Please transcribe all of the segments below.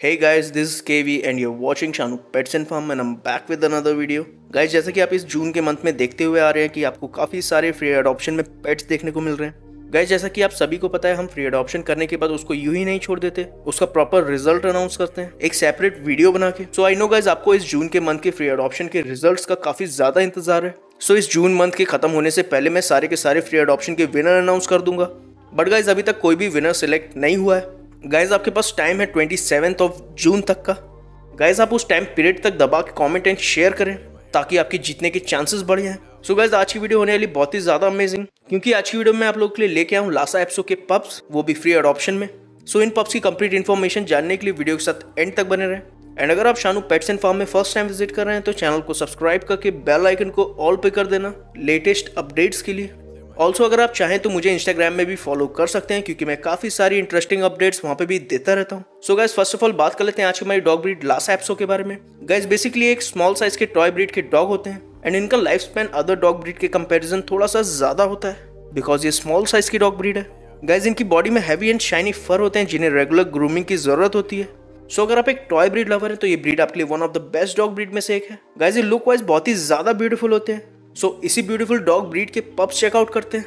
Hey guys, this is KV and you're watching Shanu Pets and Farm and I'm back with another video. Guys, जैसा कि आप इस जून के month में देखते हुए आ रहे हैं कि आपको काफ़ी सारे फ्री एडॉप्शन में पेट्स देखने को मिल रहे हैं। गाइज जैसा कि आप सभी को पता है, हम फ्री एडॉप्शन करने के बाद उसको यूं ही नहीं छोड़ देते, उसका प्रॉपर रिजल्ट अनाउंस करते हैं एक सेपरेट वीडियो बना के। सो आई नो गाइज, आपको इस जून के मंथ के फ्री एडॉप्शन के रिजल्ट्स का काफ़ी ज़्यादा इंतजार है। सो इस जून मंथ के खत्म होने से पहले मैं सारे के सारे फ्री एडॉप्शन के विनर अनाउंस कर दूंगा। बट गाइज अभी तक कोई भी विनर सिलेक्ट नहीं हुआ है। गाइज आपके पास टाइम है 27 जून तक का। गाइज आप उस टाइम पीरियड तक दबा के कॉमेंट एंड शेयर करें ताकि आपके जीतने के चांसेस बढ़ जाएं। सो गाइज आज की वीडियो होने वाली बहुत ही ज़्यादा अमेजिंग, क्योंकि आज की वीडियो में आप लोगों के लिए लेके आऊँ लासा एप्सो के पप्स, वो भी फ्री एडॉप्शन में। सो इन पप्स की कंप्लीट इन्फॉर्मेशन जानने के लिए वीडियो के साथ एंड तक बने रहें। एंड अगर आप शानू पेट्स एंड फार्म में फर्स्ट टाइम विजिट कर रहे हैं तो चैनल को सब्सक्राइब करके बेल आइकन को ऑल पे कर देना लेटेस्ट अपडेट्स के लिए। ऑल्सो अगर आप चाहें तो मुझे इंस्टाग्राम में भी फॉलो कर सकते हैं, क्योंकि मैं काफ़ी सारी इंटरेस्टिंग अपडेट्स वहाँ पे भी देता रहता हूँ। So guys first of all बात कर लेते हैं आज की हमारी डॉग ब्रीड लासा एप्सो के बारे में। गाइज बेसिकली एक स्मॉल साइज के टॉय ब्रीड के डॉग होते हैं एंड इनका life span other dog breed के कंपेरिजन थोड़ा सा ज़्यादा होता है बिकॉज ये स्मॉल साइज की डॉग ब्रीड है। गाइज इनकी बॉडी में हैवी एंड शाइनी फर होते हैं जिन्हें रेगुलर ग्रूमिंग की जरूरत होती है। सो अगर आप एक टॉय ब्रीड लवर हैं तो ये ब्रीड आपके लिए one of the best dog breed में से एक है। गाइज ये लुक वाइज बहुत ही ज़्यादा ब्यूटीफुल होते हैं। सो इसी ब्यूटीफुल डॉग ब्रीड के पप्स चेकआउट करते हैं।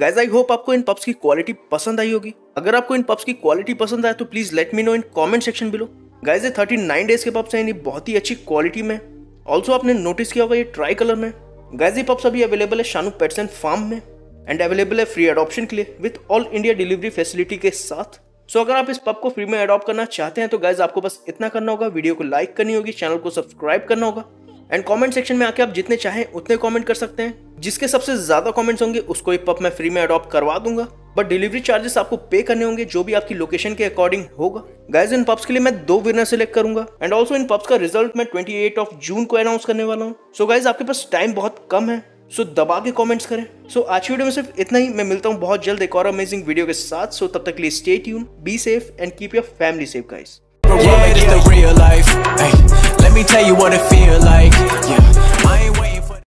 गाइज आई होप आपको इन पप्स की क्वालिटी पसंद आई होगी। अगर आपको इन पप्स की क्वालिटी पसंद आए तो please let me know in comment section below. Guys ये 39 डेज के पप्स हैं, इन्हें बहुत ही अच्छी क्वालिटी में। ऑल्सो आपने नोटिस किया होगा ये ट्राई कलर में। गाइज ये पप्स अभी अवेलेबल है शानू पेट्स एंड फार्म में एंड अवेलेबल है फ्री एडॉप्शन के लिए with all India delivery facility के साथ। सो अगर आप इस पप को फ्री में अडॉप्ट करना चाहते हैं तो गाइज आपको बस इतना करना होगा, वीडियो को लाइक करनी होगी, चैनल को सब्सक्राइब करना होगा एंड कमेंट सेक्शन में आके आप जितने चाहें उतने कमेंट कर सकते हैं। जिसके सबसे ज़्यादा कमेंट्स होंगे उसको ये पप मैं फ्री में अडॉप्ट करवा दूंगा, बट डिलीवरी चार्जेस आपको पे करने होंगे जो भी आपकी लोकेशन के अकॉर्डिंग होगा। गाइज इन पप्स के लिए मैं 2 विनर सिलेक्ट करूंगा एंड ऑल्सो इन पप्स का रिजल्ट मैं 28 जून को अनाउंस करने वाला हूँ। सो गाइज आपके पास टाइम बहुत कम है, सो दबा के कॉमेंट्स करें। सो आज की वीडियो में सिर्फ इतना ही। मैं मिलता हूँ बहुत जल्द एक और अमेजिंग वीडियो के साथ। सो तब तक के लिए stay tune, be safe and keep your family safe guys. Yeah, it's the real life. Ay, let me tell you what it feel like. Yeah.